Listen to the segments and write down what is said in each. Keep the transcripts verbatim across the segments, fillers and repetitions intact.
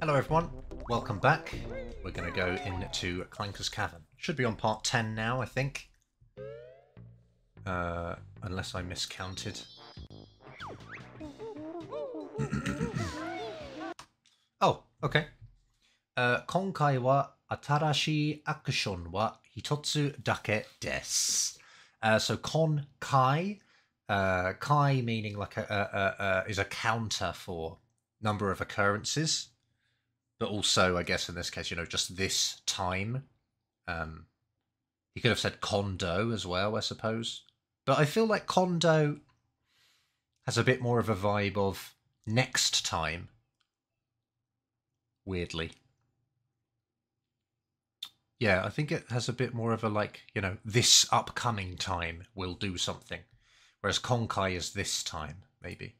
Hello everyone, welcome back. We're going to go into Clanker's Cavern. Should be on part ten now, I think. Uh, unless I miscounted. Oh, okay. Uh, konkai wa atarashii action wa hitotsu dake desu. Uh, so konkai, uh, kai meaning like a, a, a, a is a counter for number of occurrences, but also I guess in this case, you know, just this time. Um, he could have said kondo as well, I suppose. But I feel like kondo has a bit more of a vibe of next time. Weirdly. Yeah, I think it has a bit more of a, like, you know, this upcoming time we'll do something. Whereas konkai is this time, maybe.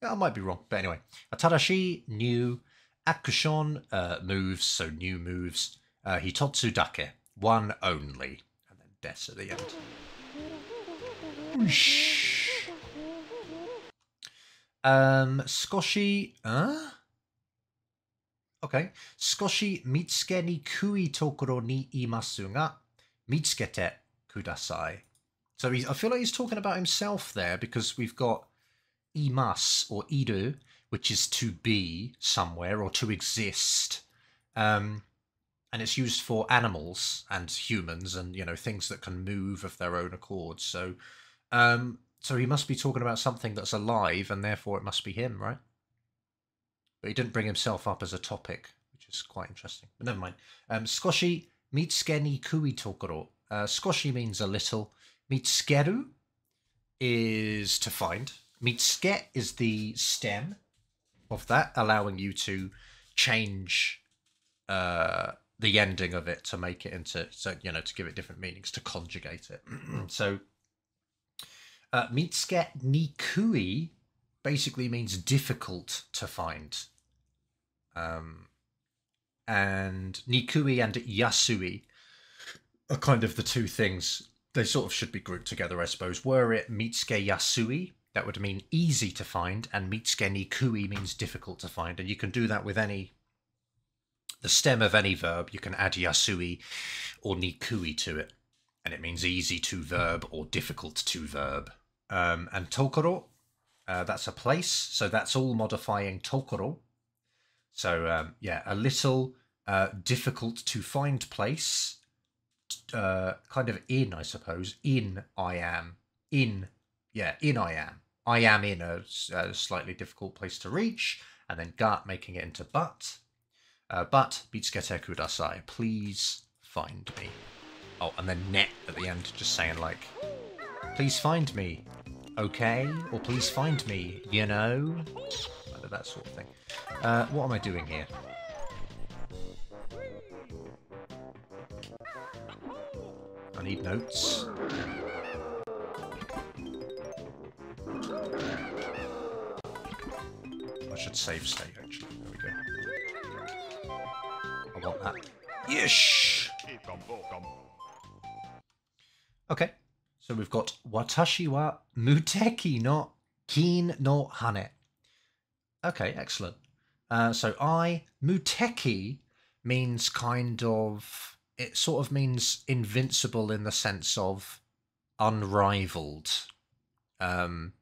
Yeah, I might be wrong, but anyway. Atarashi, new, akushan, uh, moves, so new moves. Uh, hitotsu dake, one only. And then desu at the end. um, skoshi, huh? Okay. Skoshi mitsuke ni kui tokoro ni imasu ga mitsukete kudasai. So he's, I feel like he's talking about himself there, because we've got imasu or iru, which is to be somewhere or to exist. Um, and it's used for animals and humans and, you know, things that can move of their own accord. So, um, so he must be talking about something that's alive, and therefore it must be him, right? But he didn't bring himself up as a topic, which is quite interesting. But never mind. Um, skoshi mitsuke ni kui tokoro. Uh, skoshi means a little. Mitsukeru is to find. Mitsuke is the stem of that, allowing you to change uh, the ending of it to make it into, so, you know, to give it different meanings, to conjugate it. So, uh, mitsuke ni kui basically means difficult to find. Um, and nikui and yasui are kind of the two things. They sort of should be grouped together, I suppose. Were it mitsuke yasui, that would mean easy to find, and mitsuke nikui means difficult to find. And you can do that with any, the stem of any verb. You can add yasui or nikui to it, and it means easy to verb or difficult to verb. Um, and tokoro, Uh, that's a place, so that's all modifying tokoro. So, um, yeah, a little uh, difficult to find place, uh, kind of in, I suppose. In I am. In, yeah, in I am. I am in a, a slightly difficult place to reach, and then ga, making it into but. Uh, but, mitsukete kudasai, please find me. Oh, and then net at the end, just saying, like, please find me. Okay, or please find me, you know? That sort of thing. Uh, what am I doing here? I need notes. I should save state, actually. There we go. I want that. Yesh! Okay. So we've got watashi wa muteki no kin no hane. Okay, excellent. Uh, so I, muteki, means kind of, it sort of means invincible in the sense of unrivaled. Um,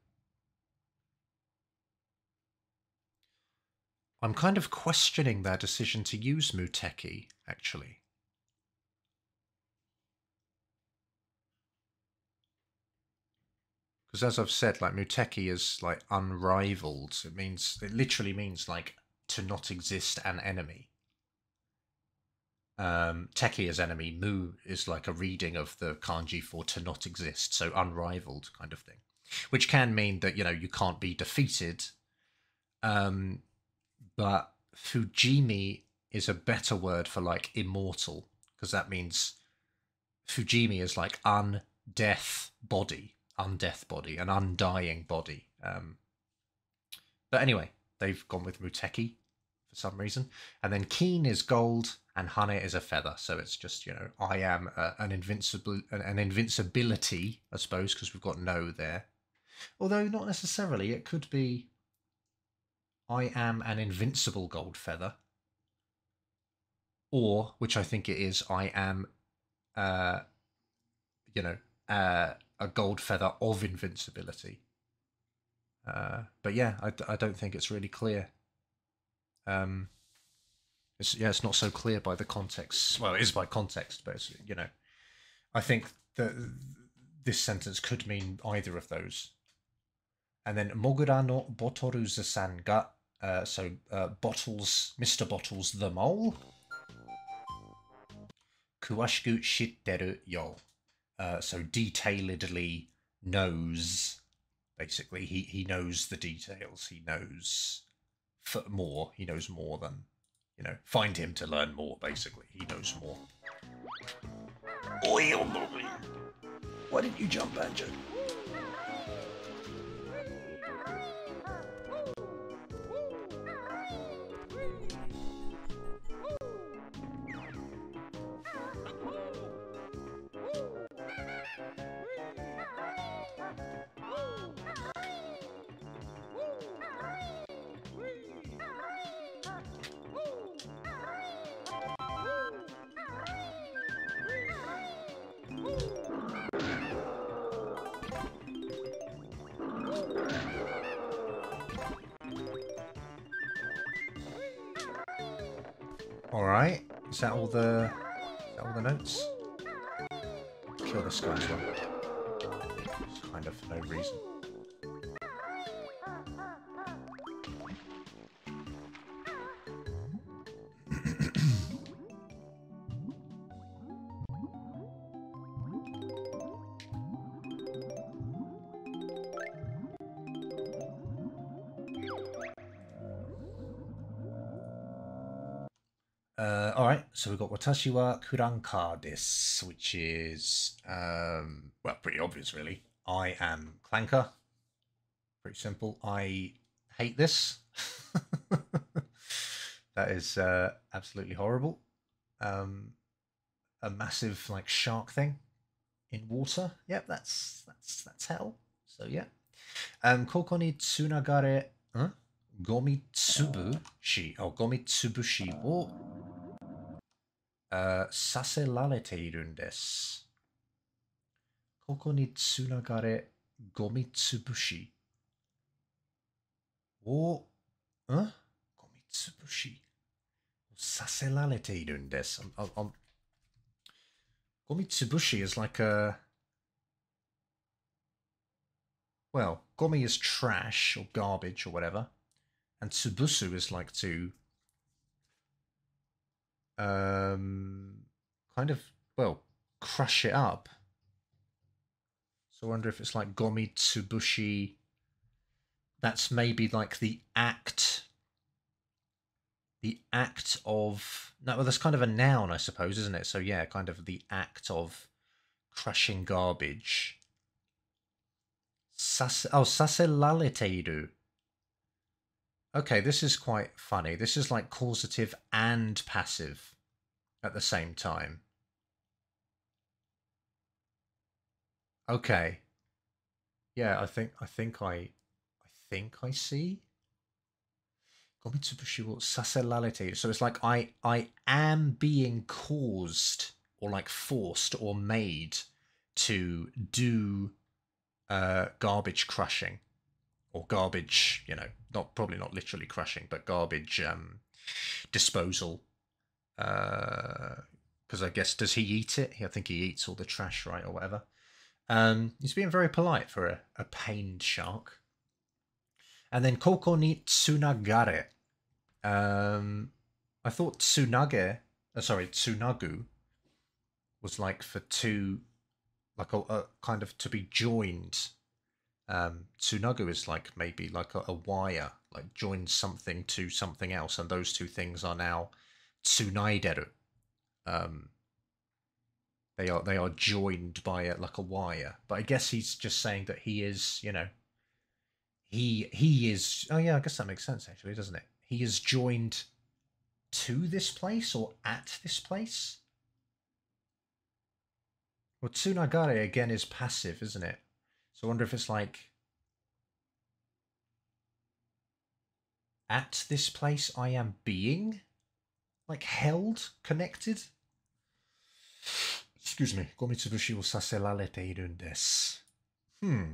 I'm kind of questioning their decision to use muteki, actually. Because as I've said, like, muteki is, like, unrivaled. It means, it literally means, like, to not exist an enemy. Um, teki is enemy. Mu is, like, a reading of the kanji for to not exist. So unrivaled kind of thing. Which can mean that, you know, you can't be defeated. Um, but Fujimi is a better word for, like, immortal. Because that means Fujimi is, like, undeath body. Undeath body, an undying body. Um, but anyway, they've gone with muteki for some reason. And then kin is gold and hane is a feather. So it's just, you know, I am a, an invincible, an, an invincibility, I suppose, because we've got no there. Although not necessarily, it could be I am an invincible gold feather, or, which I think it is, I am, uh, you know, uh, a gold feather of invincibility. Uh, but yeah, I, I don't think it's really clear. Um, it's, yeah, it's not so clear by the context. Well, it is by context, but it's, you know, I think that this sentence could mean either of those. And then Mogura no Botoru Zasan ga, uh, so uh, Bottles, Mister Bottles the mole. Kuwashiku shitteru yo. Uh, so detailedly knows, basically. He, he knows the details. He knows for more. He knows more than, you know, find him to learn more, basically. He knows more. Oi, Omori! Why didn't you jump, Banjo? Alright, is that all the is that all the notes? I'm sure this guy's one. It's kind of for no reason. So we've got Watashi wa Kuranka desu, which is, um, well, pretty obvious, really. I am Clanker. Pretty simple. I hate this. That is uh, absolutely horrible. Um, a massive, like, shark thing in water. Yep, that's that's that's hell. So, yeah. Um, Koko ni tsunagare huh? Gomitsubushi. Oh, Gomitsubushi wo... Uh, sase rarete desu. Koko ni tsunagare gomitsubushi. O, huh? Gomitsubushi. Sase rarete desu. I'm, I'm... Gomitsubushi is like a. Well, gomi is trash or garbage or whatever, and tsubusu is like to. Um, kind of, well, crush it up. So I wonder if it's like Gomitsubushi. That's maybe like the act. The act of... No, well, that's kind of a noun, I suppose, isn't it? So yeah, kind of the act of crushing garbage. Sase, oh, sase rareteiru. Okay, this is quite funny. This is like causative and passive at the same time. Okay. Yeah, I think I think I I think I see. Gomitsubushi wo sase rarete. So it's like I I am being caused or like forced or made to do uh garbage crushing. Or garbage, you know, not probably not literally crushing, but garbage um, disposal. Because uh, I guess, does he eat it? I think he eats all the trash, right, or whatever. Um, he's being very polite for a, a pained shark. And then Koko ni tsunagare. Um, I thought tsunage, uh, sorry, tsunagu was like for two, like a, a kind of to be joined. Um, tsunagu is like maybe like a, a wire, like join something to something else, and those two things are now tsunaideru. Um, they are they are joined by a, like a wire. But I guess he's just saying that he is, you know, he he is. Oh yeah, I guess that makes sense actually, doesn't it? He is joined to this place or at this place. Well, tsunagare again is passive, isn't it? So I wonder if it's like at this place I am being, like, held, connected. Excuse me. Hmm.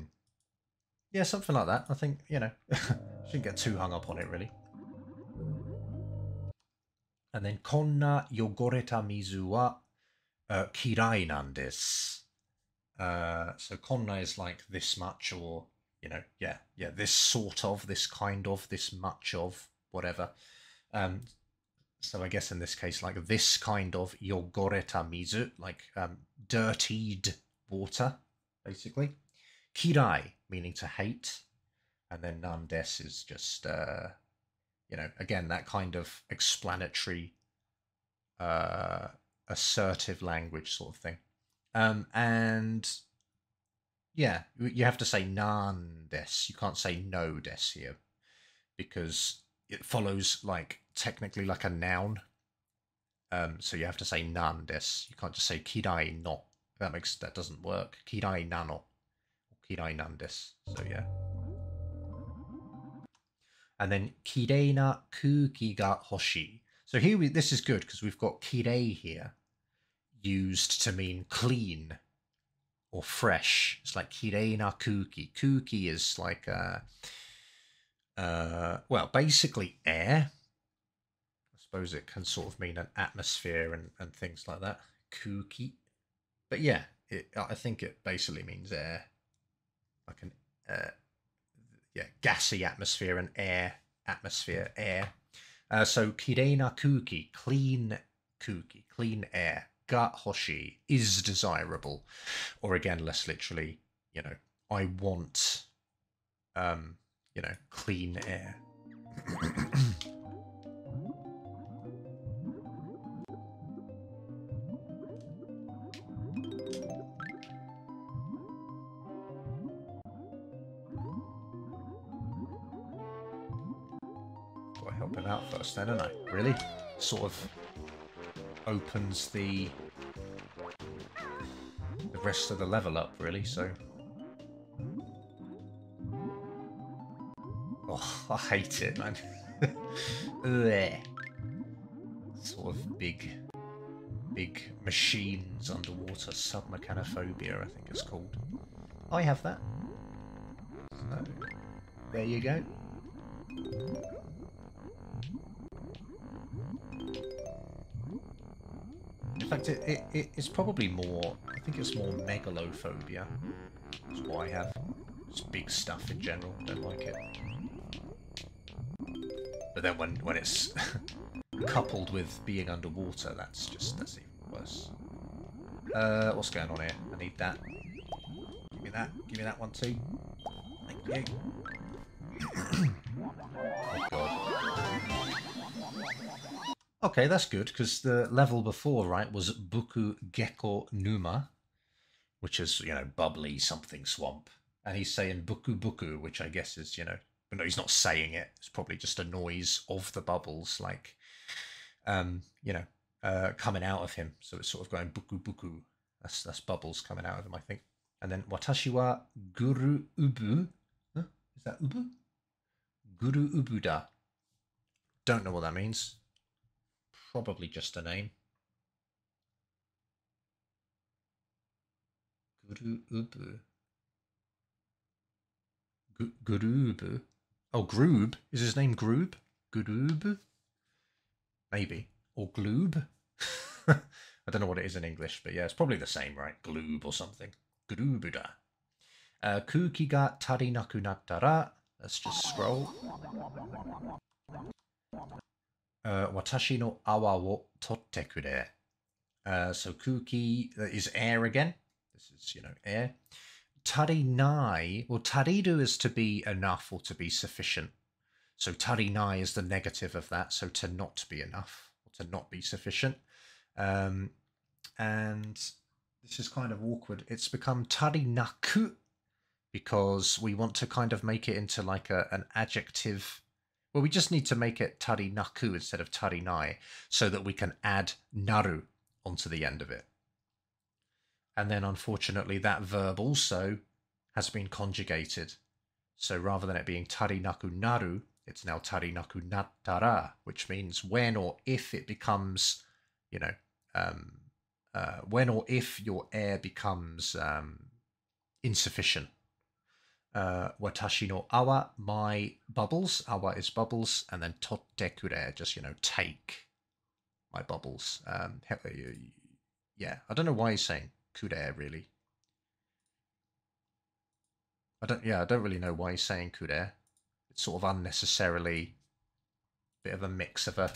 Yeah, something like that. I think, you know, shouldn't get too hung up on it, really. And then, konna yogoreta mizu wa kirai nan desu. Uh, so konna is like this much, or, you know, yeah, yeah, this sort of, this kind of, this much of, whatever. Um, so I guess in this case, like this kind of yogoreta mizu, like um, dirtied water, basically. Kirai, meaning to hate. And then nan desu is just, uh, you know, again, that kind of explanatory, uh, assertive language sort of thing. Um, and yeah, you have to say nan desu. You can't say no desu here because it follows like technically like a noun. Um, so you have to say nan desu. You can't just say kirai no. That makes, that doesn't work. Kirai nano, kirai nan desu. So yeah. And then kirei na kuki ga hoshii. So here we, this is good because we've got kirei here, used to mean clean or fresh. It's like kirei na kuki. Kuki is like, uh, uh, well, basically air. I suppose it can sort of mean an atmosphere and, and things like that. Kuki. But yeah, it, I think it basically means air. Like an, uh, yeah, gassy atmosphere and air. Atmosphere, air. Uh, so kirei na kuki, clean kuki, clean air. Ga hoshi is desirable, or again, less literally, you know, I want, um, you know, clean air. Gotta help him out first, then, don't I? Really? Sort of opens the the rest of the level up, really. So oh, I hate it, man. There, sort of big big machines underwater, submechanophobia I think it's called. I have that, so there you go. In fact, it, it, it, it's probably more, I think it's more megalophobia. That's why I have just big stuff in general. Don't like it. But then when, when it's coupled with being underwater, that's just, that's even worse. Uh, what's going on here? I need that. Give me that. Give me that one too. Thank you. Oh god. Okay, that's good, because the level before, right, was Buku Geko Numa, which is, you know, bubbly something swamp. And he's saying Buku Buku, which I guess is, you know, but no, he's not saying it. It's probably just a noise of the bubbles, like, um, you know, uh, coming out of him. So it's sort of going Buku Buku. That's, that's bubbles coming out of him, I think. And then Watashi wa Guru Ubu. Huh? Is that Ubu? Guru Ubuda. Don't know what that means. Probably just a name. Guru Ubu. G Groob. Oh, Groob? Is his name Groob? Groob? Maybe. Or Gloob? I don't know what it is in English, but yeah, it's probably the same, right? Gloob or something. Groobuda. Uh, Kuki ga tarinaku natta ra. Let's just scroll. Uh, watashi no awa wo totte kure. Uh, so kuki is air again. This is, you know, air. Tarinai, well, tariru is to be enough or to be sufficient. So tarinai is the negative of that. So to not be enough or to not be sufficient. Um, and this is kind of awkward. It's become tarinaku because we want to kind of make it into like a, an adjective. Well, we just need to make it tarinaku instead of tarinai so that we can add naru onto the end of it. And then, unfortunately, that verb also has been conjugated. So rather than it being tarinaku naru, It's now Tarinaku Natara, which means when or if it becomes, you know, um, uh, when or if your air becomes um, insufficient. Uh, watashi no awa, my bubbles. Awa is bubbles, and then totekure, just, you know, take my bubbles. Um, yeah, I don't know why he's saying kure, really. I don't, yeah, I don't really know why he's saying kure. It's sort of unnecessarily a bit of a mix of a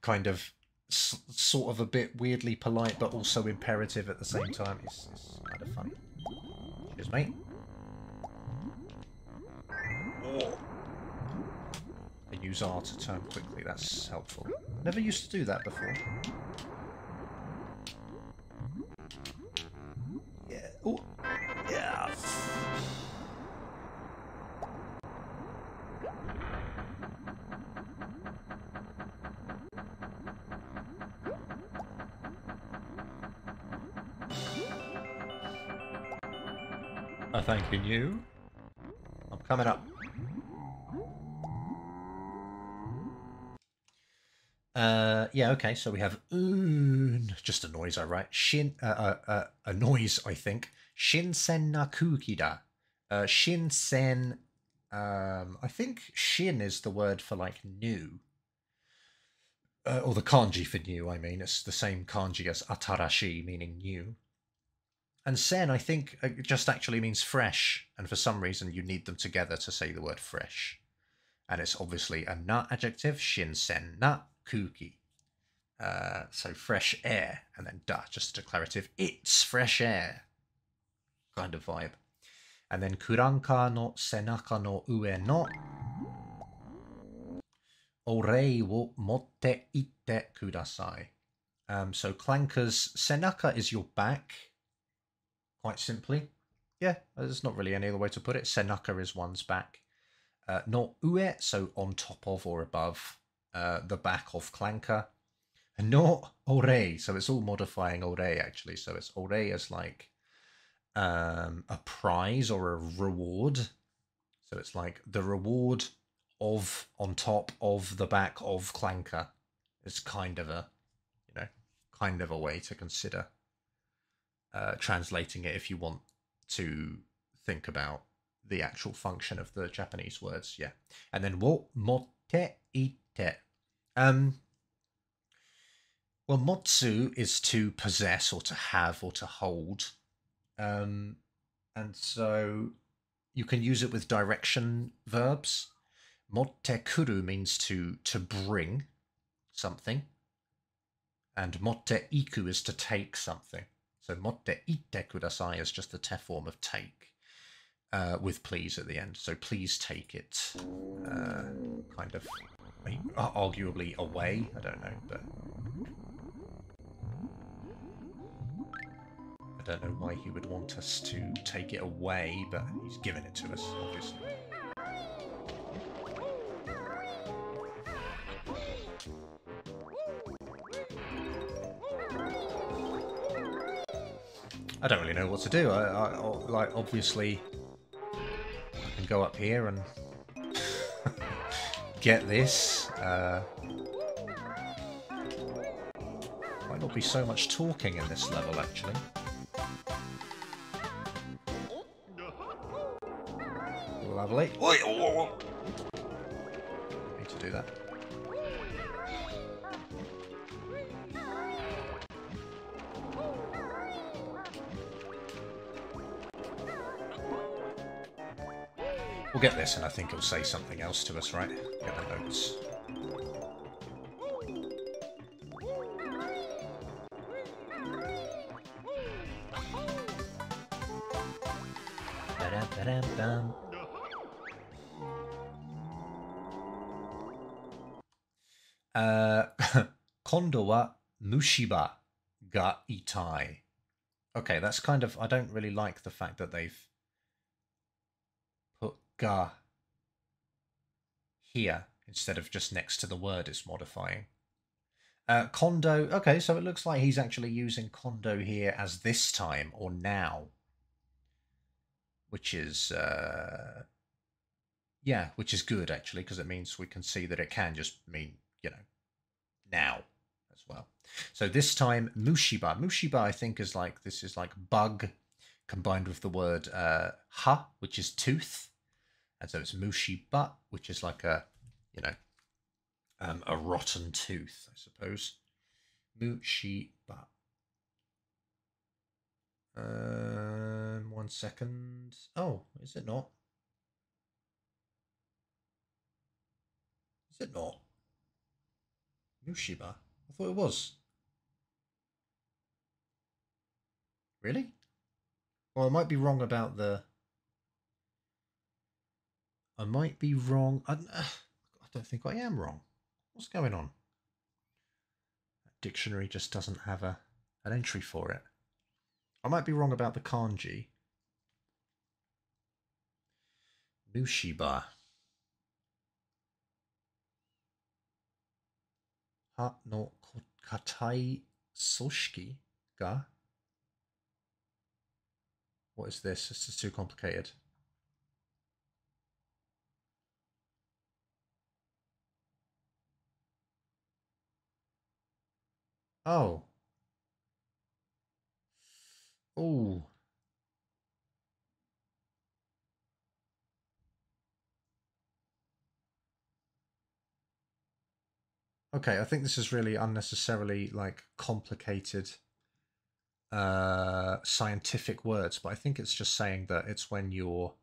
kind of s sort of a bit weirdly polite but also imperative at the same time. It's, it's kind of funny. Cheers, mate. Oh. I use R to turn quickly. That's helpful. Never used to do that before. Yeah. Oh. Yeah. I thank you. I'm coming up. Uh, yeah, okay, so we have un, just a noise I write. Shin, uh, uh, uh, a noise, I think. Shinsen na kuki da. Uh, shinsen, um, I think shin is the word for like new. Uh, or the kanji for new, I mean. It's the same kanji as atarashi, meaning new. And sen, I think, it just actually means fresh. And for some reason, you need them together to say the word fresh. And it's obviously a na adjective. Shinsen na. Kuki. Uh, so fresh air, and then da, just a declarative, it's fresh air kind of vibe. And then kuranka no senaka no ue no orei wo motte itte kudasai. Um, so Clanker's senaka is your back, quite simply. Yeah, there's not really any other way to put it. Senaka is one's back. Uh, no ue, so on top of or above. Uh, the back of Clanker. And no orei, so it's all modifying orei actually. So it's orei is like um, a prize or a reward. So it's like the reward of on top of the back of Clanker. It's kind of a, you know, kind of a way to consider uh, translating it if you want to think about the actual function of the Japanese words. Yeah. And then wo motte ite. Um, well, motsu is to possess or to have or to hold. Um, and so you can use it with direction verbs. Motte kuru means to, to bring something. And motte iku is to take something. So motte ite kudasai is just the te form of take. Uh, with please at the end. So please take it. Uh, kind of... arguably away, I don't know, but I don't know why he would want us to take it away, but he's given it to us, obviously. I don't really know what to do. I, I, I like obviously I can go up here and get this. Uh, might not be so much talking in this level, actually. Lovely. Oi, oh, oh. Need to do that. We'll get this and I think it'll say something else to us, right? Get the notes. Ba-dum-ba-dum-bum. Uh, Kondo wa mushiba ga itai. Okay, that's kind of... I don't really like the fact that they've... ga here instead of just next to the word it's modifying. Uh, kondo, okay, so it looks like he's actually using kondo here as this time or now, which is uh, Yeah, which is good, actually, because it means we can see that it can just mean, you know, now as well. So this time, Mushiba. Mushiba, I think, is like, this is like bug combined with the word uh, ha, which is tooth. And so it's Mushiba, which is like a, you know, um, a rotten tooth, I suppose. Mushiba. Um, one second. Oh, is it not? Is it not? Mushiba? I thought it was. Really? Well, I might be wrong about the... I might be wrong. I, I don't think I am wrong. What's going on? That dictionary just doesn't have a an entry for it. I might be wrong about the kanji. Mushiba. Ha no katai soshiki ga. What is this? This is too complicated. Oh. Oh. Okay, I think this is really unnecessarily, like, complicated uh, scientific words, but I think it's just saying that it's when your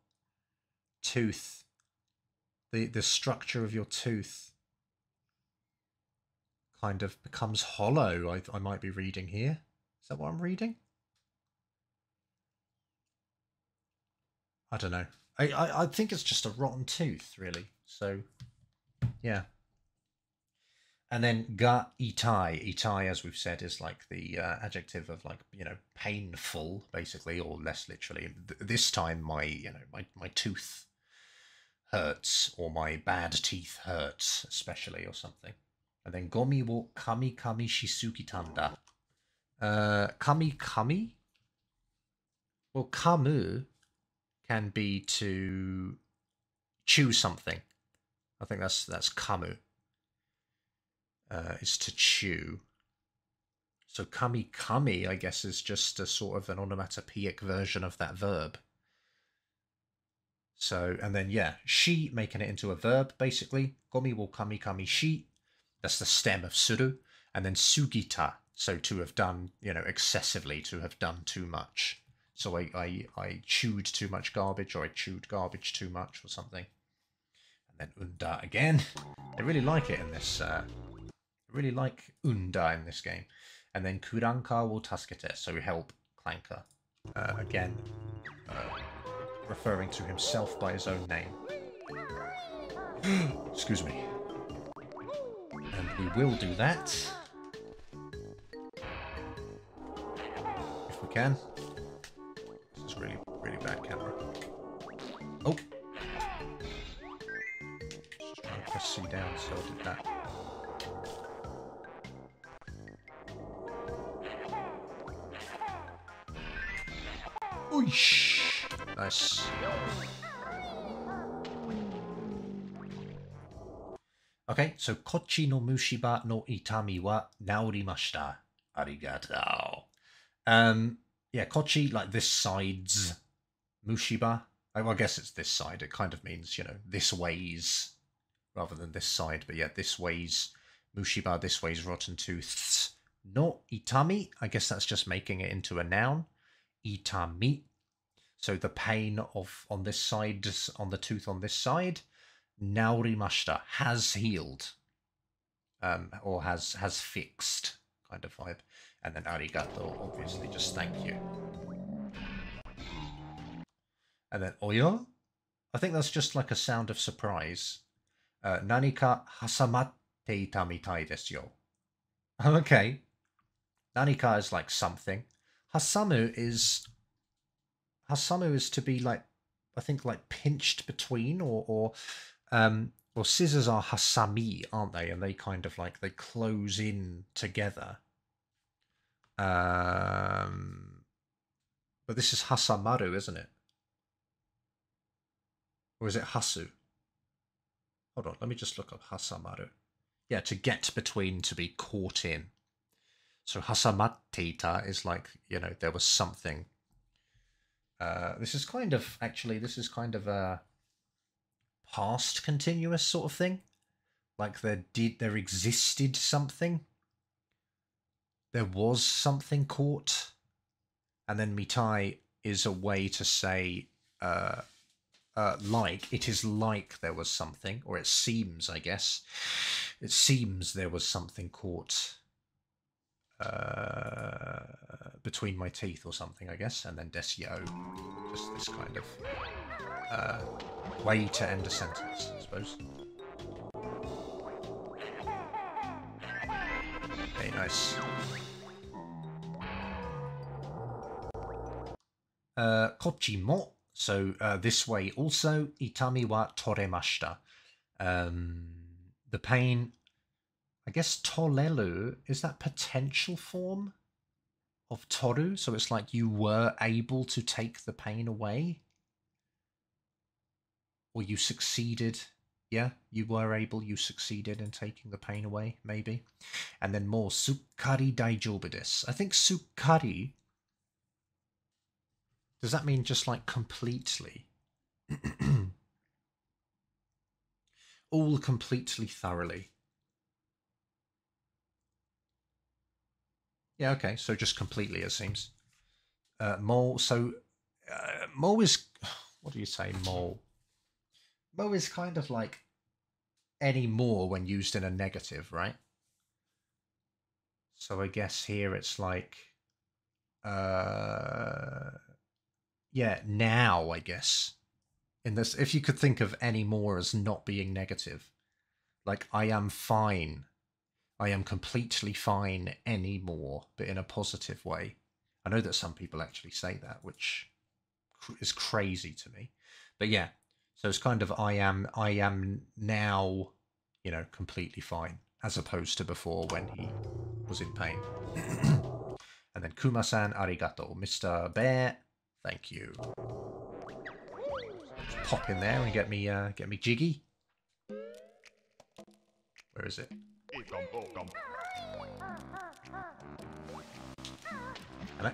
tooth, the, the structure of your tooth kind of becomes hollow, I, I might be reading here. Is that what I'm reading? I don't know. I, I, I think it's just a rotten tooth, really. So, yeah. And then ga itai. Itai, as we've said, is like the uh, adjective of, like, you know, painful, basically, or less literally. This time my, you know, my, my tooth hurts, or my bad teeth hurts, especially, or something. And then gomi wo kami kami shisuki tanda. Uh, kami kami? Well, kamu can be to chew something. I think that's, that's kamu. Uh, is to chew. So kami kami, I guess, is just a sort of an onomatopoeic version of that verb. So, and then, yeah, shi, making it into a verb, basically. Gomi wo kami kami shi. That's the stem of suru. And then sugita, so to have done, you know, excessively, to have done too much. So I, I, I chewed too much garbage, or I chewed garbage too much, or something. And then unda again. I really like it in this... Uh, really like unda in this game. And then kuranka wo tasukete, so help Clanker. Uh, again, uh, referring to himself by his own name. Excuse me. And we will do that. If we can. This is really, really bad camera. Oh! Just trying to press C down, so I did that. Oish! Nice. Okay, so kochi no mushiba no itami wa naorimashita. Arigatou. Um, yeah, kochi, like this side's mushiba. I, well, I guess it's this side. It kind of means, you know, this way's, rather than this side. But yeah, this way's mushiba, this way's rotten tooths. No itami, I guess that's just making it into a noun. Itami, so the pain of on this side, on the tooth on this side. Naorimashita, has healed, um, or has has fixed, kind of vibe. And then arigato, obviously, just thank you. And then oyo, I think that's just like a sound of surprise. Uh, nanika hasamatte ita mitai desu yo. Okay, nanika is like something. Hasamu is, hasamu is to be like, I think, like pinched between, or or um or scissors are hasami, aren't they? And they kind of like, they close in together. Um, but this is hasamaru, isn't it? Or is it hasu? Hold on, let me just look up Hasamaru. Yeah, to get between, to be caught in. So hasamatita is like, you know, there was something. Uh, this is kind of, actually, this is kind of a past continuous sort of thing. Like there did, there existed something. There was something caught. And then mitai is a way to say, uh, uh, like, it is like there was something, or it seems, I guess. It seems there was something caught uh, between my teeth or something, I guess. And then desyo, just this kind of uh, way to end a sentence, I suppose. Very nice. Uh, kochi mo, so uh, this way also, itami wa toremashita. Um, the pain, I guess torelu, is that potential form of toru? So it's like you were able to take the pain away? Or you succeeded, yeah, you were able, you succeeded in taking the pain away, maybe. And then more, sukkari daijoubu desu. I think sukkari... Does that mean just like completely? All completely thoroughly. Yeah, okay, so just completely it seems. Uh, mole, so uh, mole is, what do you say, mole? Mole is kind of like any more when used in a negative, right? So I guess here it's like, uh, yeah, now, I guess. In this, if you could think of any more as not being negative. Like, I am fine. I am completely fine anymore, but in a positive way. I know that some people actually say that, which is crazy to me. But yeah, so it's kind of I am, I am now, you know, completely fine, as opposed to before when he was in pain. And then Kuma-san, arigato, Mister Bear. Thank you. Just pop in there and get me, uh, get me jiggy. Where is it? Hello.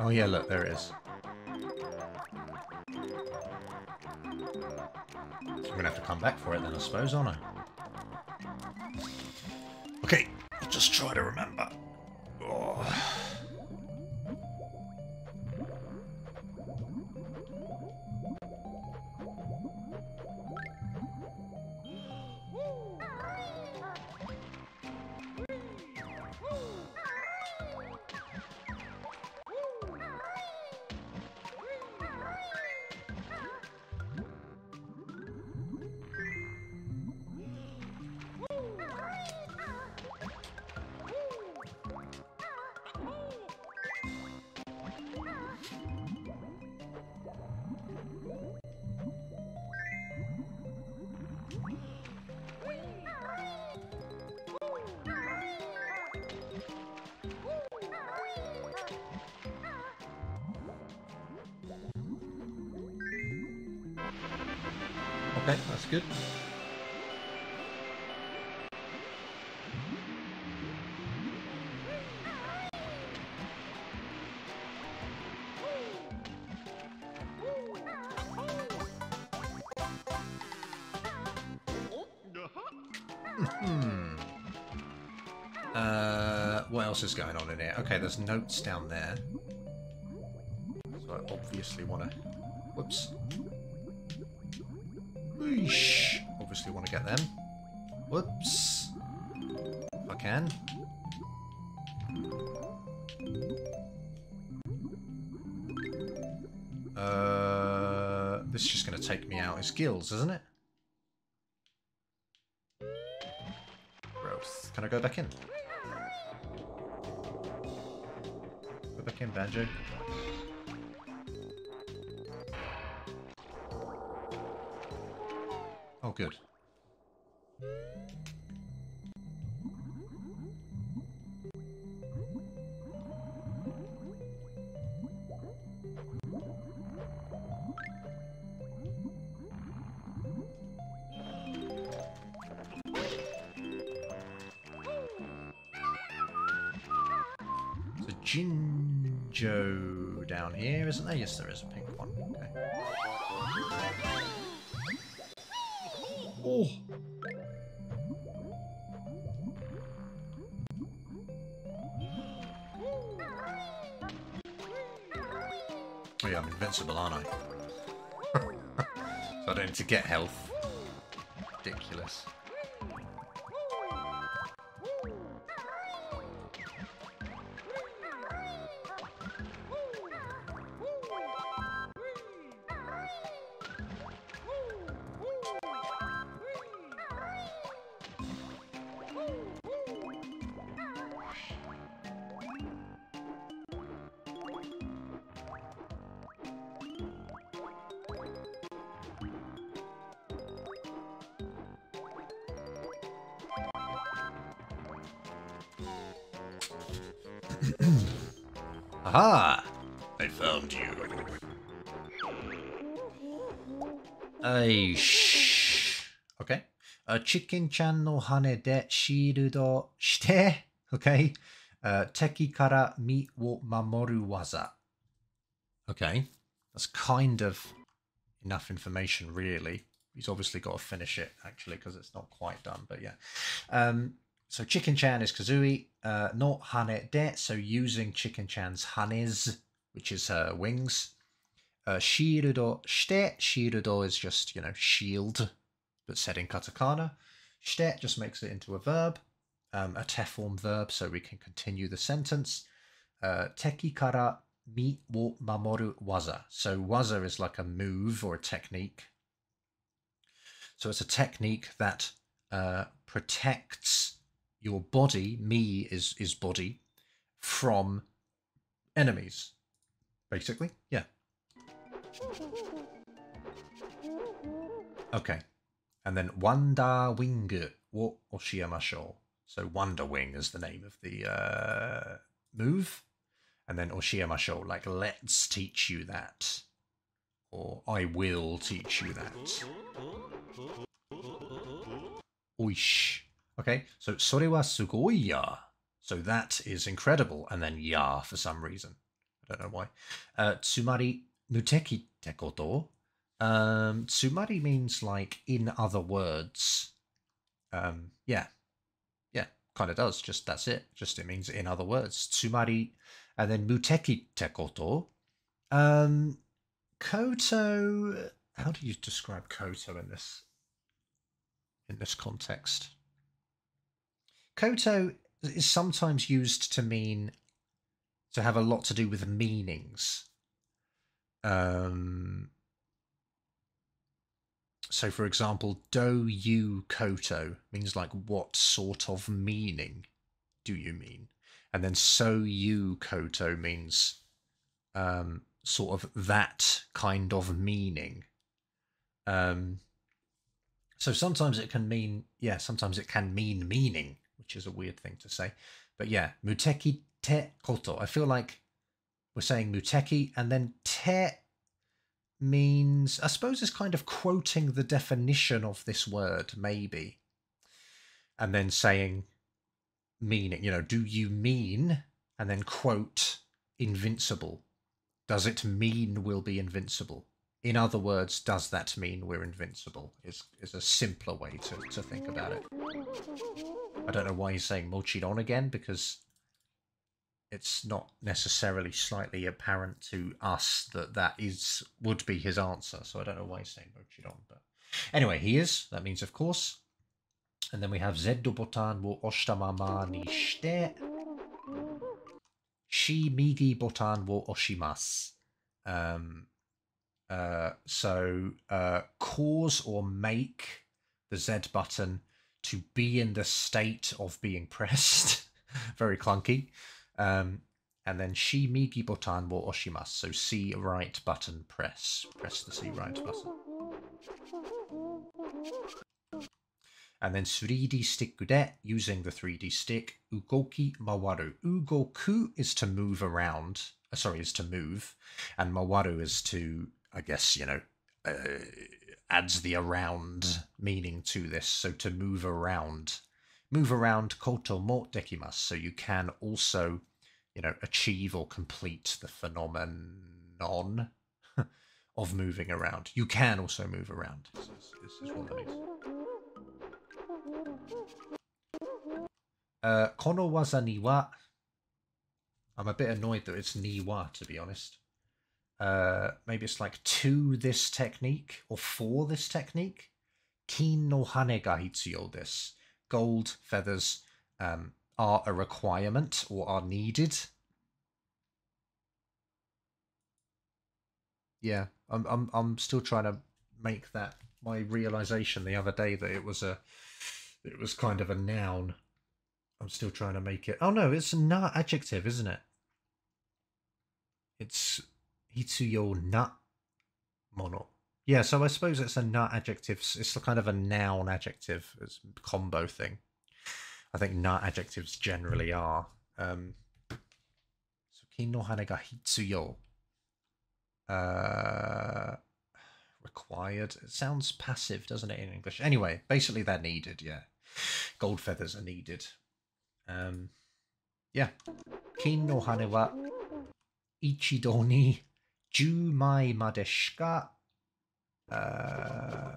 Oh yeah, look, there it is. So I'm gonna have to come back for it then, I suppose, aren't I? Okay. Just try to remember. Oh. Okay, that's good. Hmm. Uh, what else is going on in here? Okay, there's notes down there. So I obviously want to... Whoops. Obviously want to get them. Whoops. If I can. Uh, this is just going to take me out. It's gills, isn't it? Gross. Can I go back in? Go back in, Banjo. Oh, good. Jinjo down here, isn't there? Yes, there is a pink one. Okay. Oh! Oh yeah, I'm invincible, aren't I? So I don't need to get health. Ridiculous. Aha! I found you. Ay, shh. Okay. Uh, chicken-chan no hane de shirudo shite. Okay. Uh, teki kara mi wo mamoru waza. Okay. That's kind of enough information, really. He's obviously got to finish it, actually, because it's not quite done, but yeah. Um... So chicken-chan is Kazooie, uh, not hane de, so using chicken-chan's hanes, which is her wings. Uh, shirudo shite, shirudo is just, you know, shield, but said in katakana. Shite just makes it into a verb, um, a te-form verb, so we can continue the sentence. Uh, teki kara mi wo mamoru waza. So waza is like a move or a technique. So it's a technique that uh, protects your body, me is is body, from enemies, basically. Yeah. Okay. And then Wonder Wing wo oshiyamashou. So Wonder Wing is the name of the uh, move. And then oshiyamashou, like let's teach you that. Or I will teach you that. Oish. Okay, so sore wa sugoi ya. So that is incredible, and then ya for some reason. I don't know why. Uh, tsumari nuteki te koto. Um, tsumari means like in other words. Um, yeah, yeah, kind of does. Just that's it. Just it means in other words. Tsumari, and then muteki te koto. Um, koto. How do you describe koto in this? In this context. Koto is sometimes used to mean, to have a lot to do with meanings. Um, so, for example, do you koto means like what sort of meaning do you mean? And then so you koto means um, sort of that kind of meaning. Um, so sometimes it can mean, yeah, sometimes it can mean meaning. Which is a weird thing to say. But yeah, muteki te koto. I feel like we're saying muteki, and then te means, I suppose it's kind of quoting the definition of this word, maybe. And then saying meaning, you know, do you mean? And then quote, invincible. Does it mean we'll be invincible? In other words, does that mean we're invincible? Is is a simpler way to, to think about it. I don't know why he's saying Mochiron again, because it's not necessarily slightly apparent to us that that is would be his answer. So I don't know why he's saying Mochiron. But anyway, he is. That means, of course. And then we have Zeddo Botan wo Oshitamama ni shite. Shi Migi Botan wo Oshimasu. Um... Uh, so uh, cause or make the Z button to be in the state of being pressed. Very clunky. Um, and then shi migi botan wo oshimasu. So C right button press. Press the C right button. And then three D stick de, using the three D stick. Ugoki mawaru. Ugoku is to move around. Uh, sorry, is to move. And mawaru is to... I guess, you know, uh, adds the around meaning to this. So to move around, move around koto mo dekimasu. So you can also, you know, achieve or complete the phenomenon of moving around. You can also move around. This is, this is what that is. Uh, kono waza ni wa. I'm a bit annoyed that it's ni wa, to be honest. Uh, maybe it's like to this technique or for this technique. Kin no hane ga hitsuyou desu. Gold feathers um, are a requirement or are needed. Yeah, I'm I'm I'm still trying to make that my realization the other day that it was a it was kind of a noun. I'm still trying to make it. Oh no, it's na adjective, isn't it? It's hitsuyo na mono. Yeah, so I suppose it's a na adjective. It's kind of a noun adjective. It's a combo thing. I think na adjectives generally are. Um, Tsuki no hane ga hitsuyo. Uh, required. It sounds passive, doesn't it, in English? Anyway, basically they're needed, yeah. Gold feathers are needed. Um, yeah. Kin no hane wa ichido ni jumai made shika Uh,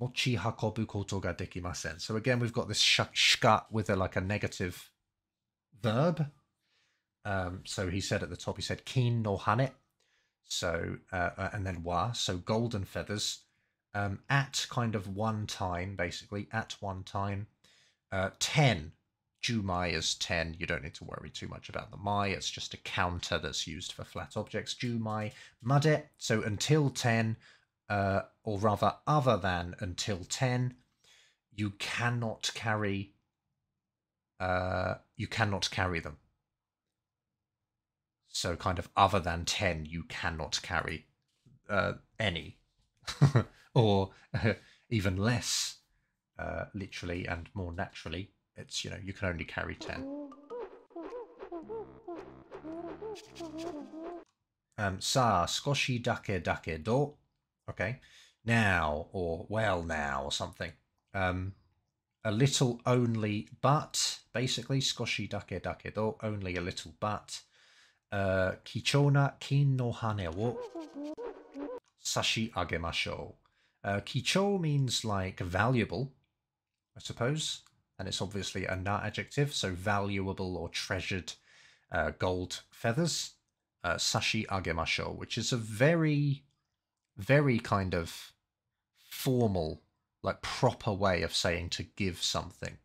mochi hakobu koto ga dekimasen. So again, we've got this sh shika with a, like a negative verb. Um, so he said at the top, he said kin no hane. So uh, and then wa. So golden feathers. Um, at kind of one time, basically at one time. Uh, ten. Jumai is ten. You don't need to worry too much about the mai. It's just a counter that's used for flat objects. Jumai made. So until ten, uh, or rather other than until ten, you cannot carry. Uh, you cannot carry them. So kind of other than ten, you cannot carry uh, any, or uh, even less, uh, literally and more naturally. It's, you know, you can only carry ten. Um, sa skoshi dake dake do. Okay. Now, or well now, or something. Um, a little only, but, basically, skoshi dake dake do, only a little, but. Uh, kichona kin no hane wo sashi agemashou. Uh, kichou means, like, valuable, I suppose. And it's obviously a na adjective, so valuable or treasured uh, gold feathers. Uh, sashi agemashou, which is a very, very kind of formal, like proper way of saying to give something.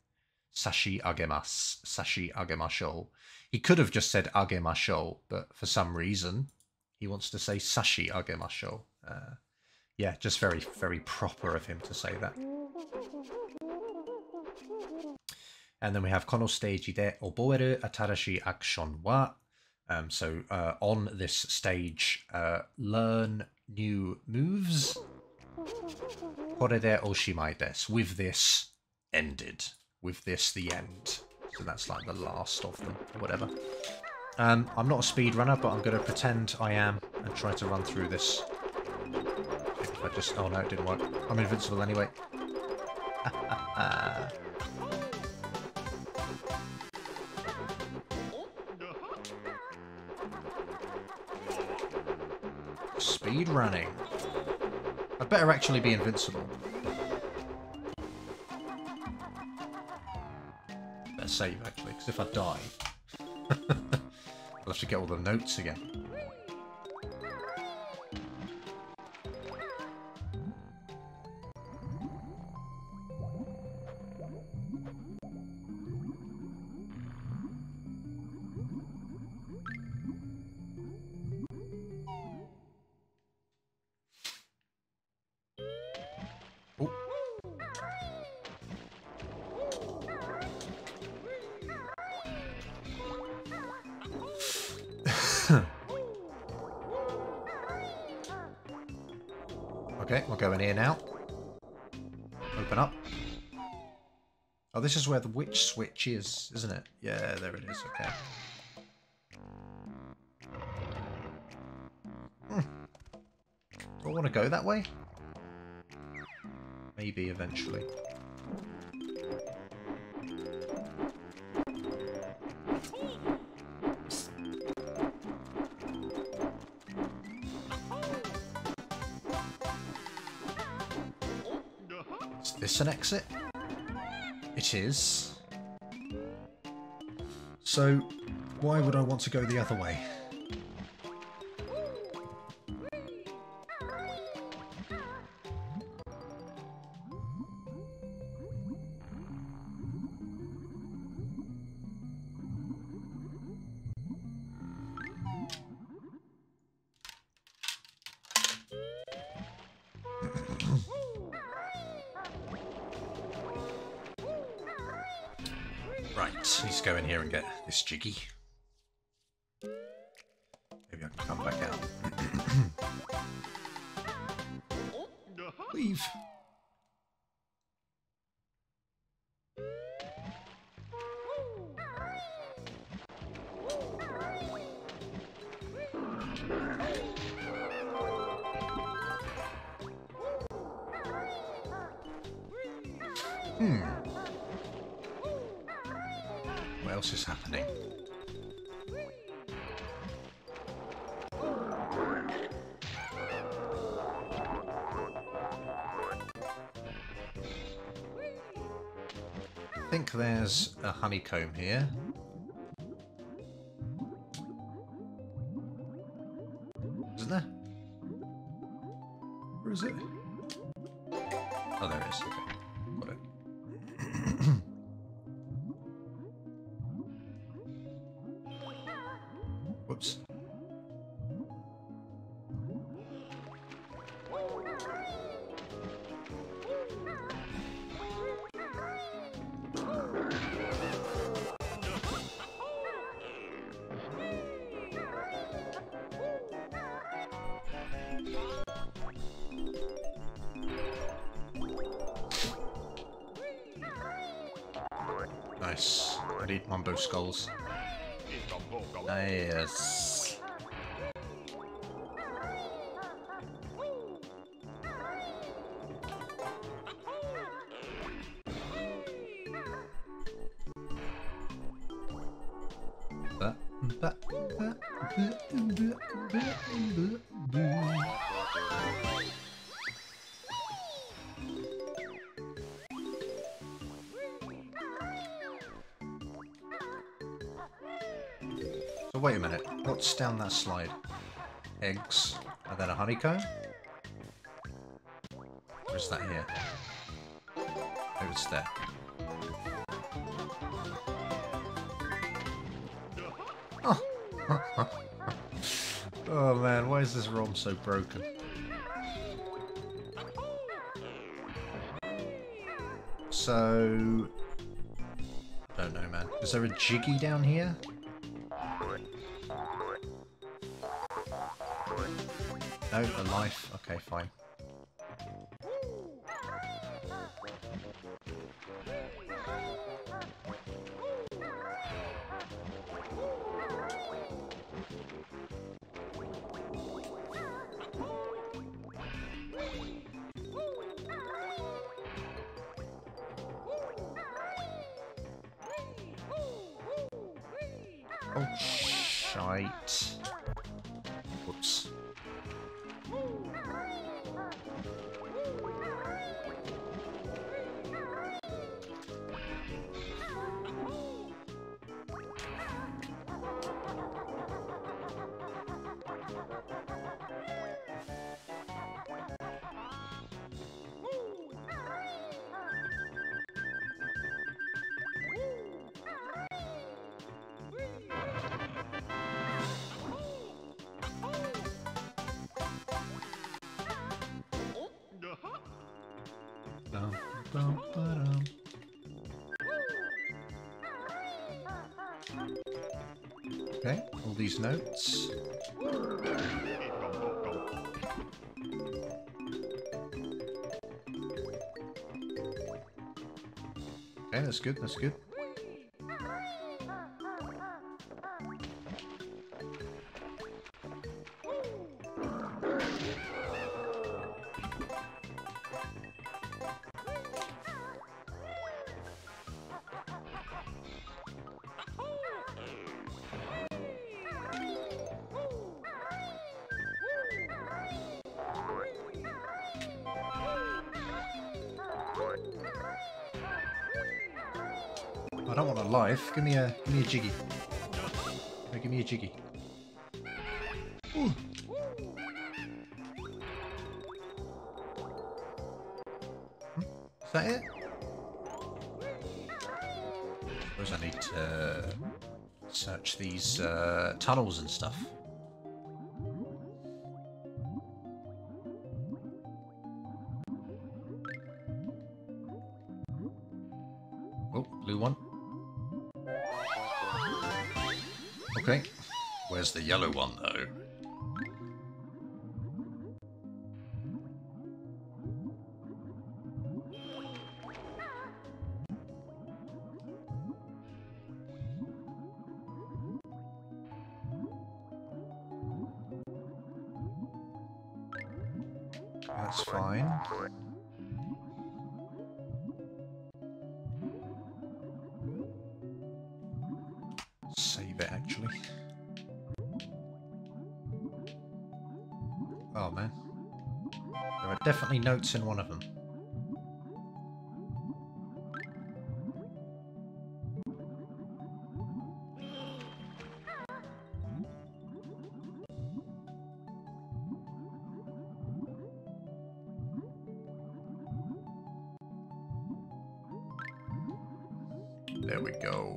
Sashi agemasu, sashi agemashou. He could have just said agemashou, but for some reason he wants to say sashi agemashou. Uh, yeah, just very, very proper of him to say that. And then we have kono stage de oboeru atarashi action wa. Um, so uh, on this stage, uh, learn new moves. Kore de oshimai desu. With this, ended. With this, the end. So that's like the last of them, whatever. Um, I'm not a speedrunner, but I'm going to pretend I am and try to run through this. If I just... Oh no, it didn't work. I'm invincible anyway. Speed running. I'd better actually be invincible. Better save actually, because if I die, I'll have to get all the notes again. This is where the witch switch is, isn't it? Yeah, there it is, okay. Hmm. Do I want to go that way? Maybe eventually. Is this an exit? It is. So, why would I want to go the other way? This jiggy. Maybe I can come back out. Leave. Hmm. What else is happening? I think there's a honeycomb here. Isn't there? Where is it? Oh, there it is. Okay. Nice. I need Mumbo skulls. Nice. Wait a minute, what's down that slide? Eggs, and then a honeycomb? Or is that here? Oh, it's there. Oh, oh man, why is this ROM so broken? So... I don't know, man. Is there a jiggy down here? No, a life. Okay, fine. Oh, shite. Whoops. Dum, dum, ba-dum. Okay, all these notes. Okay, that's good, that's good. I don't want a life. Give me a give me a jiggy. No, give me a jiggy. Ooh. Is that it? I suppose I need to search these uh, tunnels and stuff. Oh, blue one. Okay. Where's the yellow one, though? That's fine. Save it, actually. Oh, man. There are definitely notes in one of them. There we go.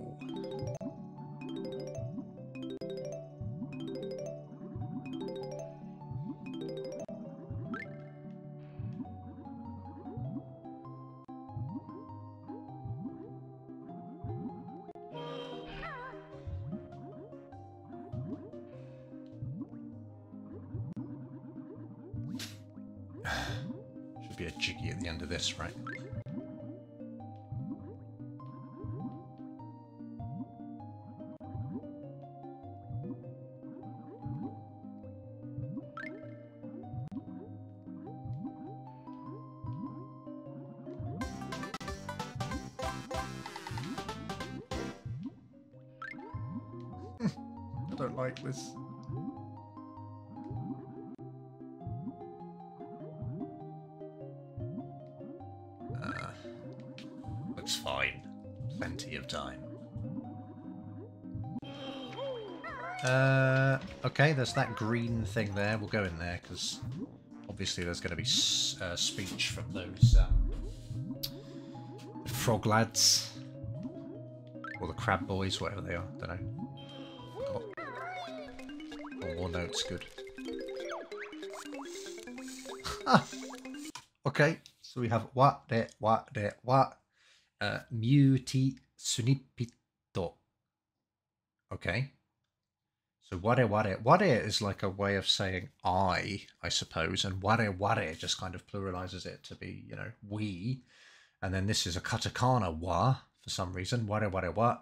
Should be a jiggy at the end of this, right? I don't like this. Uh, looks fine. Plenty of time. Uh, okay, there's that green thing there. We'll go in there because obviously there's going to be s uh, speech from those um, frog lads or the crab boys, whatever they are. I don't know. More notes, good. Ah, okay, so we have wa de wa de wa uh, muti sunipito. Okay, so ware ware ware is like a way of saying I, I suppose, and ware ware just kind of pluralizes it to be, you know, we, and then this is a katakana wa for some reason. Ware ware wa,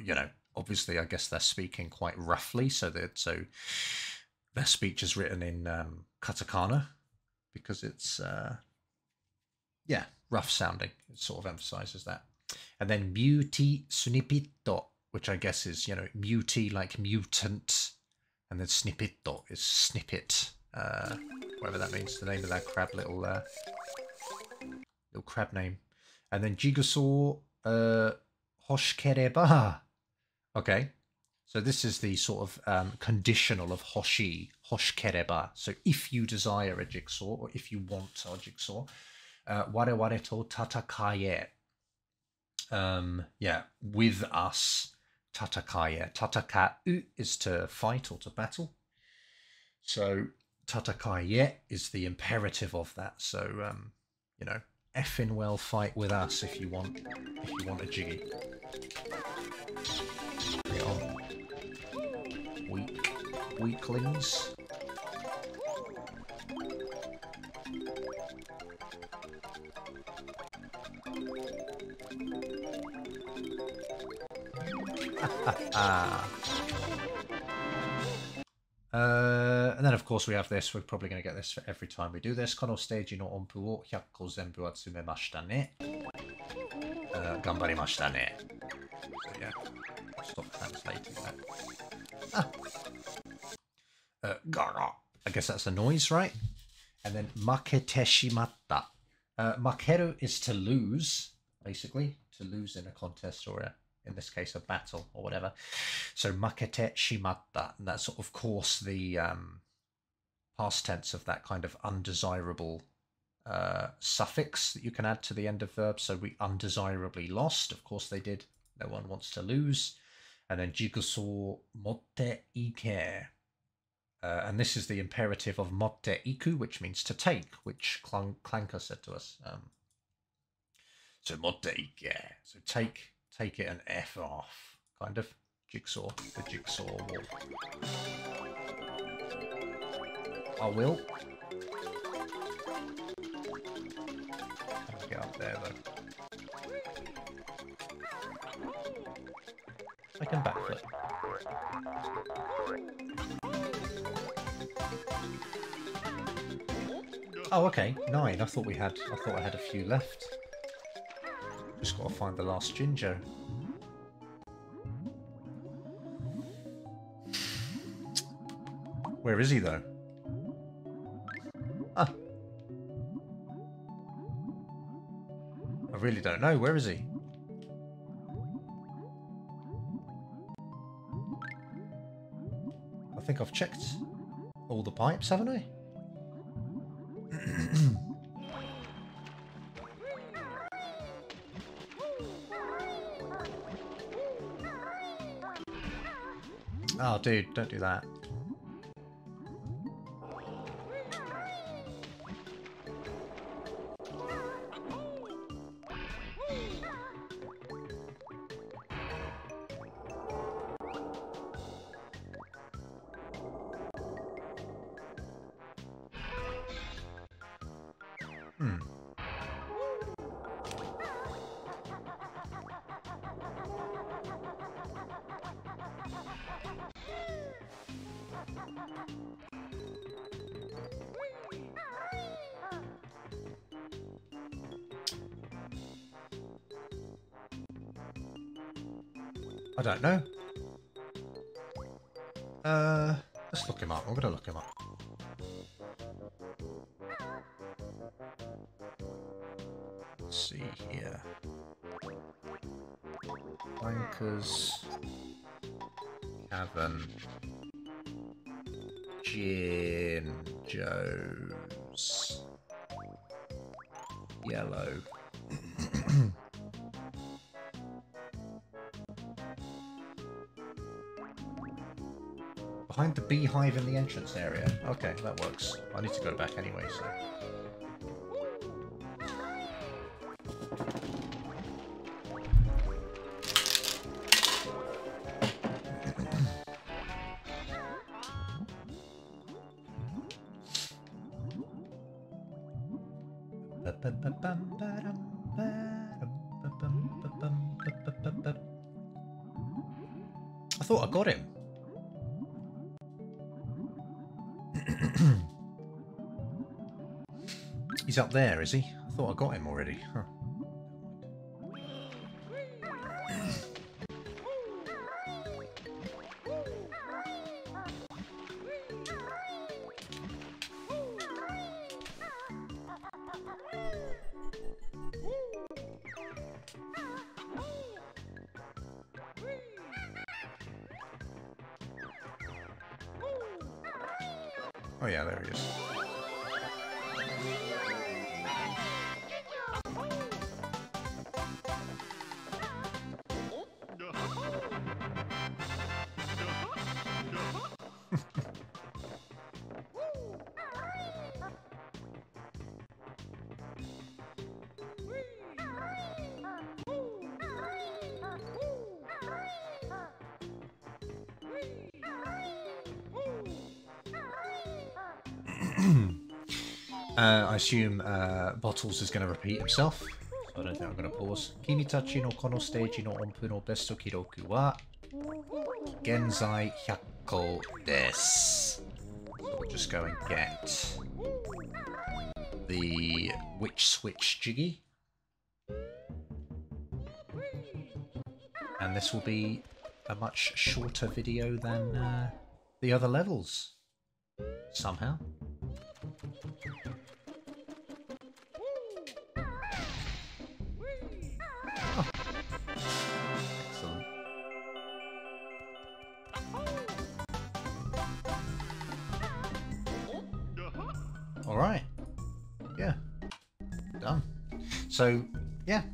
you know. Obviously, I guess they're speaking quite roughly, so that so their speech is written in um, katakana because it's uh, yeah, rough sounding. It sort of emphasizes that. And then muti sunipito, which I guess is, you know, muti like mutant, and then snipito is snippet, uh, whatever that means. The name of that crab, little uh, little crab name. And then jigasaw uh, hoshikereba. Okay, so this is the sort of um, conditional of hoshi, hoshikereba. So if you desire a jigsaw, or if you want a jigsaw, uh, ware ware to tatakaye. Um, yeah, with us, tatakaye. Tatakau is to fight or to battle. So tatakaye is the imperative of that. So, um, you know, effing well fight with us if you want, if you want a jiggy. Weak, weaklings. Uh, and then of course we have this. We're probably going to get this for every time we do this. Kono stage no onpu wo hyakko zenbu atsumemashita ne. Uh, ganbarimashita ne. So yeah, stop translating that. Ah. Uh, gara. I guess that's a noise, right? And then maketeshimatta. Uh, makeru is to lose, basically. To lose in a contest or a, in this case a battle or whatever. So makete shimatta, and that's sort of course the um, past tense of that kind of undesirable uh, suffix that you can add to the end of verbs. So we undesirably lost, of course they did, no one wants to lose. And then jigusou motte ike. Uh, and this is the imperative of motte iku, which means to take, which Clanker said to us. Um, so motte ike. So take, take it and F off. Kind of jigsaw, the jigsaw walk. I will. Get up there though. I can backflip. Oh, okay, nine. I thought we had. I thought I had a few left. Just gotta find the last Jinjo. Where is he though? Ah, I really don't know. Where is he? I think I've checked all the pipes, haven't I? Oh, dude, don't do that. I don't know. Uh, let's look him up. I'm gonna look him up. Let's see here. Clanker's Cavern. Jinjo's yellow. Behind the beehive in the entrance area. Okay, that works. I need to go back anyway, so... I thought I got him. He's up there, is he? I thought I got him already. Huh. Oh yeah, there he is. Uh, I assume uh, Bottles is going to repeat himself, so I don't think I'm going to pause. Kimitachi no kono stage no onpu no besto kiroku wa genzai hyakko desu. So we'll just go and get the Witch Switch Jiggy. And this will be a much shorter video than uh, the other levels, somehow. Oh. Excellent. All right. Yeah. Done. So, yeah.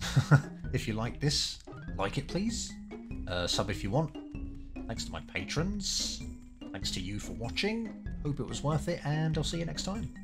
If you like this, like it, please. Uh, sub if you want. Thanks to my patrons. Thanks to you for watching. Hope it was worth it, and I'll see you next time.